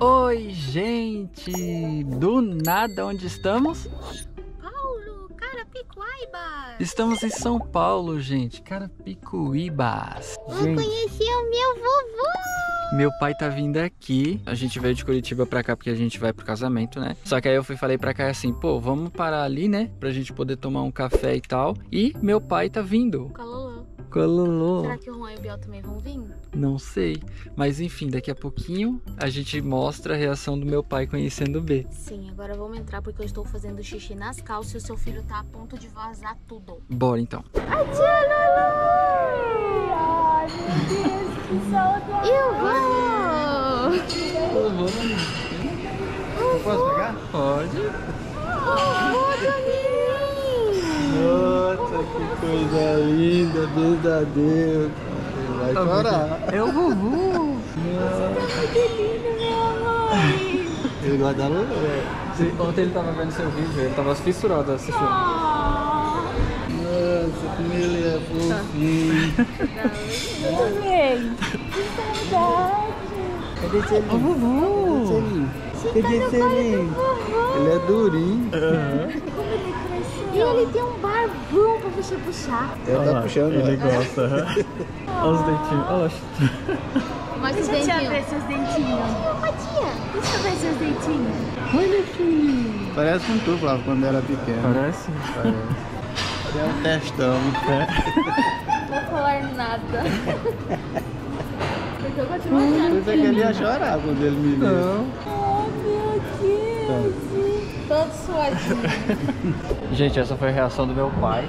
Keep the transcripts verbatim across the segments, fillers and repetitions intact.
Oi, gente! Do nada, onde estamos? Paulo, Carapicuíba! Estamos em São Paulo, gente, Carapicuíbas. Vou conhecer o meu vovô! Meu pai tá vindo aqui, a gente veio de Curitiba pra cá porque a gente vai pro casamento, né? Só que aí eu fui, falei pra cá assim, pô, vamos parar ali, né? Pra gente poder tomar um café e tal. E meu pai tá vindo. Com a Lolo. Será que o Juan e o Biel também vão vir? Não sei. Mas enfim, daqui a pouquinho a gente mostra a reação do meu pai conhecendo o B. Sim, agora vamos entrar porque eu estou fazendo xixi nas calças e o seu filho tá a ponto de vazar tudo. Bora então. Ai, tia Lolo! Ai, meu Deus, que saudade! Eu vou! Eu vou, eu eu posso vou. pegar? Pode. Oh, nossa, que coisa linda, verdadeiro. Vai chorar. É o Vuvu. Você tá muito lindo, meu amor. Ele gosta da Lula. Ontem ele tava vendo seu vídeo, ele tava fissurado assistindo. Nossa, como ele é fofinho. Tudo bem. Que saudade. Cadê seu lindo? O Vuvu. Cadê seu lindo? Ele é durinho. E ele tem um barbão pra você puxar. Ele tá puxando. Ele gosta. Olha os dentinhos. Mas os dentinhos. Deixa eu ver seus dentinhos. Deixa eu ver seus dentinhos. Olha aqui. Parece um tu, Flávio, quando era pequeno. Parece? Parece. É um testão. Não vou falar nada. Porque eu continuo olhando. Eu pensei que ele ia chorar quando ele me viu. Não. Oh, meu Deus. Todo suadinho. Gente, essa foi a reação do meu pai.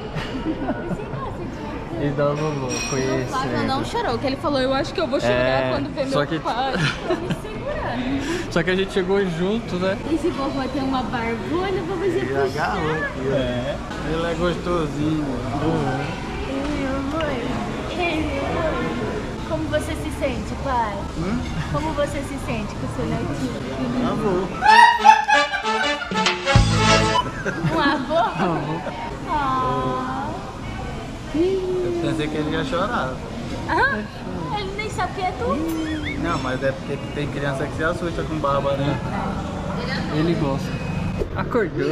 E da Lulu, conhecendo. O Flávio não chorou, que ele falou, eu acho que eu vou chorar é, quando ver meu que... pai. Tô me segurando. Só que a gente chegou junto, né? Esse vovô tem uma barbulha, vou fazer puxar. É. Ele é gostosinho. Ele, ele, como você se sente, pai? Hum? Como você se sente com o seu netinho? Amor. Um avô? Ah, eu pensei que ele ia chorar. Ah, ele nem sabe que é tu? Não, mas é porque tem criança que se assusta com barba, né? Ele gosta. Acordou!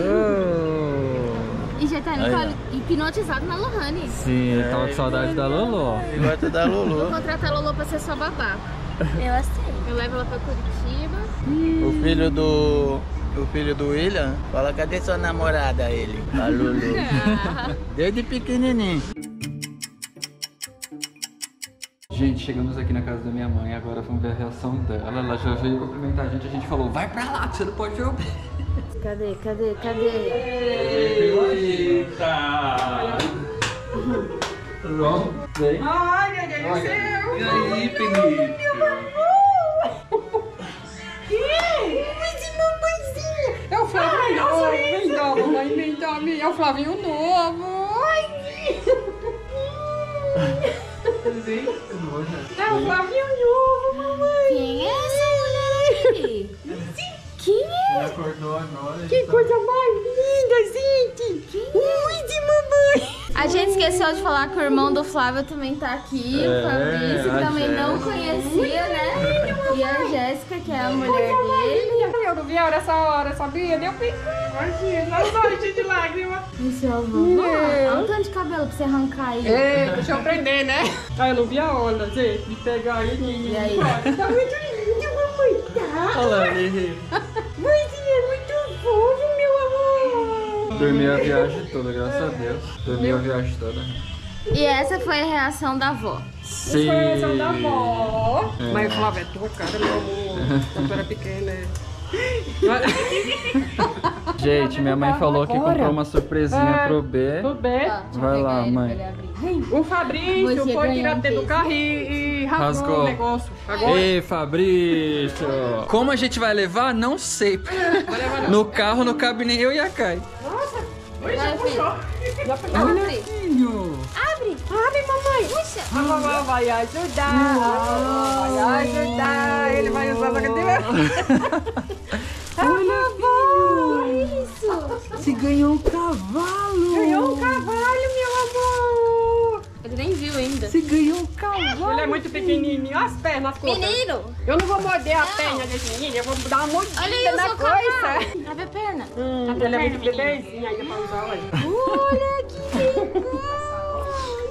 E já tá ali hipnotizado na Lohane. Sim, ele tava com saudade da Lolo. Ele gosta da Lolo. Vou contratar a Lolo pra ser sua babá. Eu aceito. Eu levo ela pra Curitiba. O filho do... O filho do William fala, cadê sua namorada, ele? A Lulu. Desde pequenininho. Gente, chegamos aqui na casa da minha mãe, agora vamos ver a reação dela. Ela já veio cumprimentar a gente, a gente falou, vai pra lá, você não pode jogar. Cadê, cadê, cadê? Eita! Pronto, vem. Ai, meu Deus do céu! E aí, Benício? Vai inventar o Flavinho novo. Ai, é o Flavinho novo, mamãe. Quem é essa mulher aí? Quem é? Acordou agora. Que coisa mais linda, gente. Ui, de mamãe. A gente esqueceu de falar que o irmão do Flávio também tá aqui. É, o Fabrício, que também Jéssica. não conhecia, né? E a Jéssica, que é a mulher dele. Eu não vi a hora essa hora, sabia? Deu pensei. Imagina, sorte de lágrima. E seu avô? Olha o tanto de cabelo pra você arrancar aí. É, deixa eu prender, né? Ai, eu não vi a hora, gente. Me pegar aí. E aí? Tá muito lindo, mamãe. Tá. Olha lá, Lili. Mãezinha, é muito fofo, meu amor. Dormi a viagem toda, graças a Deus. Dormi a viagem toda. E essa foi a reação da avó. Sim. Essa foi a reação da avó. É. Mas, Flávio, é tua cara, meu amor. Quando era pequena, né? Gente, minha mãe falou que comprou uma surpresinha é, pro B. Pro B. Ah, vai lá, mãe. O Fabrício Você foi tirar dentro do carro e, e rasgou, rasgou o negócio. Agora... Ei, Fabrício! Como a gente vai levar? Não sei. No carro, no cabe nem eu e a Kai. Nossa, hoje já puxou. Já puxou. Olha, filho. Abre, abre, mamãe. Puxa. A mamãe vai ajudar. Uau. Vai ajudar. Ele vai usar na cadeira. Você ganhou um cavalo! Ganhou um cavalo, meu amor! Ele nem viu ainda. Você ganhou um cavalo. Ele é muito pequenininho. Olha as pernas, cortas. Menino! Eu não vou morder a não. perna desse menino, eu vou dar uma mordida olha na coisa. Cavalo. Abre a perna. Hum, Abre ele perna, é muito bebezinho ainda pra usar, olha. Olha que lindo!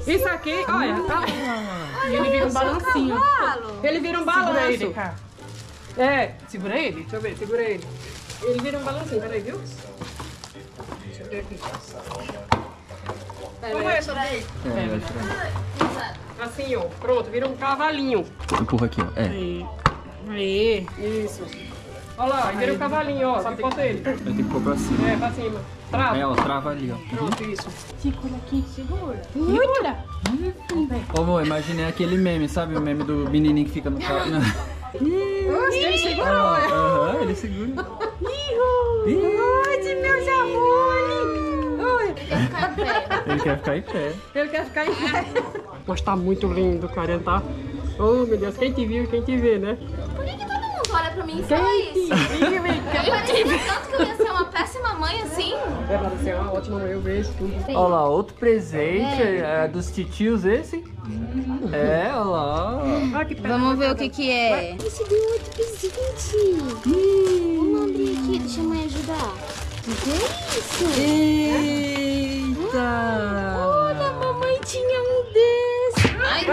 Isso aqui, olha, tá? Olha, ele vira um balancinho. Cavalo. Ele vira um balanço. Segura ele, cá. É. Segura ele? Deixa eu ver, segura ele. Ele vira um balancinho, peraí, viu? Deixa eu ver aqui. Como é, Fabrício? É, vai tirar. Assim, ó. Pronto, vira um cavalinho. Empurra aqui, ó. É. Aí. Aí. Isso. Olha lá, vira um cavalinho, ó. Só bota ele. Vai ter que pôr pra cima. É, pra cima. Trava. É, ó, trava ali, ó. Pronto, isso. Segura aqui, segura. Segura. Ô, amor, imaginei aquele meme, sabe? O meme do menininho que fica no carro. Oxe, ele segurou, né? Aham, ele segura. Oi, meus amores. Ele quer ficar em pé. Ele quer ficar em pé. Ele quer ficar em pé. Mas tá muito lindo, Kairah, tá? Oh, meu Deus, quem te viu, quem te vê, né? Por que, que todo mundo olha pra mim e fala isso? Eu parecia tanto que eu ia ser uma péssima mãe assim. É, parecia uma ótima mãe, eu vejo tudo. Olha lá, outro presente é. É, dos titios esse. Hum. É, olha lá. Ah, que vamos ver o que que é. Vai. Esse deu outro presente. Hum. Vamos abrir aqui, deixa a mãe ajudar. O que é isso? Eita! Ah, olha, a mamãe tinha um desse. Ai,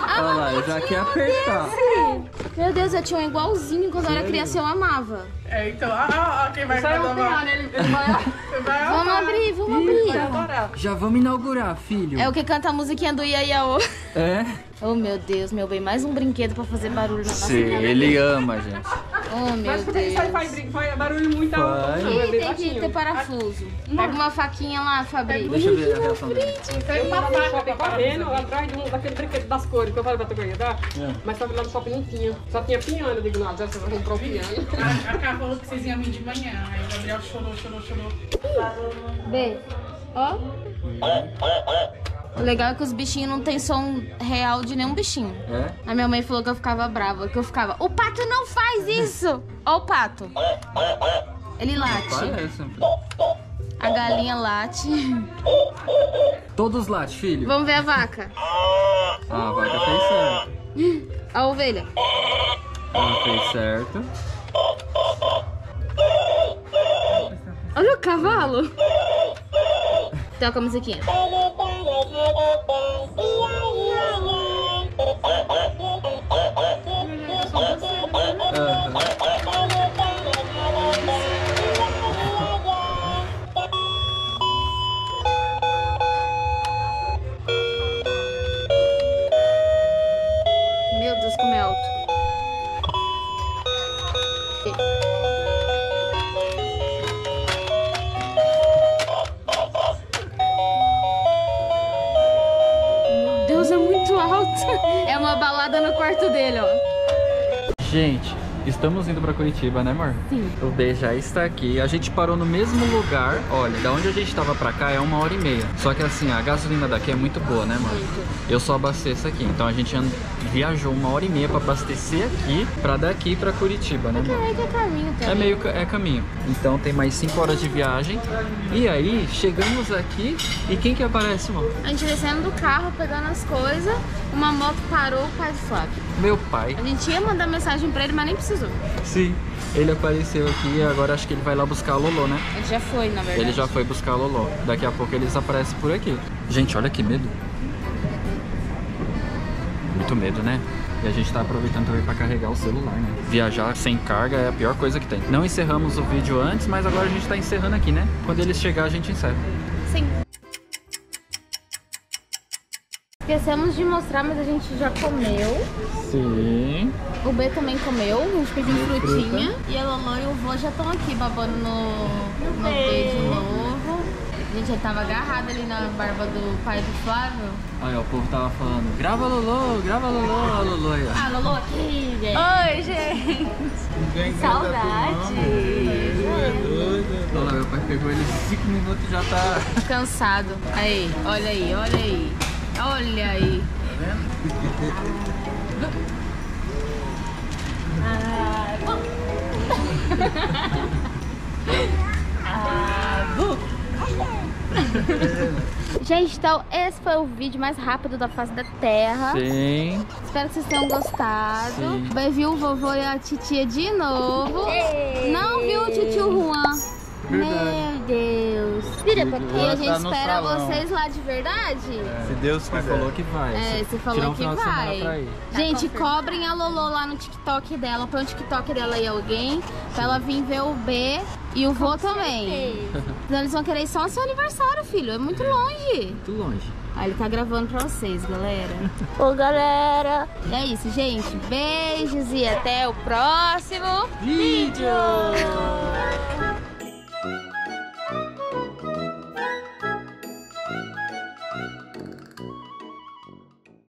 a olha lá, eu já quer apertar. Desse. Meu Deus, eu tinha um igualzinho quando eu era criança, eu amava. É, então, ah, ah quem vai adorar? Ele, ele vai, vai vamos abrir, vamos abrir. Vai já vamos inaugurar, filho. É o que canta a musiquinha do Ia Ia O. É? Oh, meu Deus, meu bem, mais um brinquedo pra fazer barulho na nossa casa. Sim, ele ama, gente. Oh, meu Mas, Deus. Mas faz, faz, faz barulho muito alto. Ih, tem batinho. Que ter parafuso. Pega uma faquinha lá, Fabrício. Deixa eu ver a reação dele. Tem uma faca correndo atrás de um, daquele brinquedo das cores que eu falei pra tu ganhar, tá? É. Mas tava lá no shopping não tinha. Só tinha piano, eu digo, não, já você vai comprar o piano. A Kairah falou que vocês iam vir de manhã. Aí o Gabriel chorou, chorou, chorou. Bem, ó. O legal é que os bichinhos não tem som real de nenhum bichinho. É? A minha mãe falou que eu ficava brava, que eu ficava, o pato não faz isso! Ó o pato. Ele late. Parece. A galinha late. Todos latem, filho. Vamos ver a vaca. Ah, a vaca fez certo. A ovelha. Ela fez certo. Olha o cavalo. Toca a musiquinha. Meu Deus, como é alto. É uma balada no quarto dele, ó. Gente, estamos indo pra Curitiba, né, amor? Sim. O B já está aqui. A gente parou no mesmo lugar. Olha, da onde a gente tava pra cá é uma hora e meia. Só que assim, a gasolina daqui é muito boa, né, amor? Eu só abasteço aqui. Então a gente viajou uma hora e meia pra abastecer aqui, pra daqui pra Curitiba, né, amor? É que é caminho também. É meio é caminho. Então tem mais cinco horas de viagem. E aí, chegamos aqui. E quem que aparece, amor? A gente descendo do carro, pegando as coisas. Uma moto parou, o pai do Flávio. Meu pai. A gente ia mandar mensagem pra ele, mas nem precisou. Sim, ele apareceu aqui. Agora acho que ele vai lá buscar a Lolo, né? Ele já foi, na verdade. Ele já foi buscar a Lolo. Daqui a pouco ele desaparece por aqui. Gente, olha que medo. Muito medo, né? E a gente tá aproveitando também pra carregar o celular, né? Viajar sem carga é a pior coisa que tem. Não encerramos o vídeo antes, mas agora a gente tá encerrando aqui, né? Quando eles chegar, a gente encerra. Sim. Esquecemos de mostrar, mas a gente já comeu. Sim. O B também comeu, a gente pediu frutinha. Fruta. E a Lolo e o vô já estão aqui babando no, no B de novo. A gente já tava agarrado ali na barba do pai do Flávio. Aí ó, o povo tava falando, grava Lolo, grava Lolo, a Lolo aí ó. Ah, Lolo aqui, gente. Oi, gente. Saudade. Olha lá, meu pai pegou ele cinco minutos e já tá... cansado. Aí, olha aí, olha aí. Olha aí. Tá vendo? Ah, bom. Ah, bom. Gente, então esse foi o vídeo mais rápido da face da Terra. Sim. Espero que vocês tenham gostado. Sim. Vai vir o vovô e a titia de novo. Ei. Não viu o titio Juan. Verdade. Meu Deus. Vira pra cá. E a gente tá espera salão. Vocês lá de verdade. É. Se Deus quiser. Você falou que vai. É, você falou um que vai. Gente, tá cobrem a Lolo lá no TikTok dela. Põe o TikTok dela e alguém. Pra ela vir ver o B e o vô também. Então eles vão querer só o seu aniversário, filho. É muito longe. Muito longe. Ah, ele tá gravando pra vocês, galera. Ô, galera. E é isso, gente. Beijos e até o próximo vídeo.